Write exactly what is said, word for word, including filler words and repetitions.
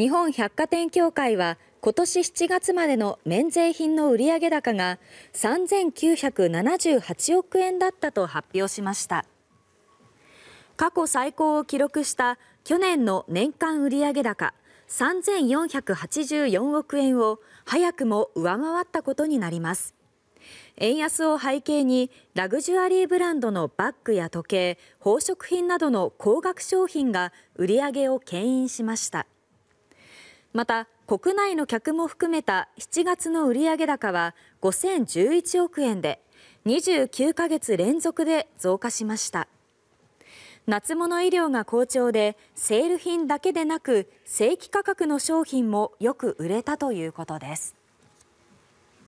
日本百貨店協会は今年しちがつまでの免税品の売上高がさんぜんきゅうひゃくななじゅうはちおくえんだったと発表しました。過去最高を記録した去年の年間売上高さんぜんよんひゃくはちじゅうよんおくえんを早くも上回ったことになります。円安を背景にラグジュアリーブランドのバッグや時計、宝飾品などの高額商品が売り上げを牽引しました。また、国内の客も含めたしちがつの売上高はごせんじゅういちおくえんでにじゅうきゅうかげつ連続で増加しました。夏物衣料が好調でセール品だけでなく正規価格の商品もよく売れたということです。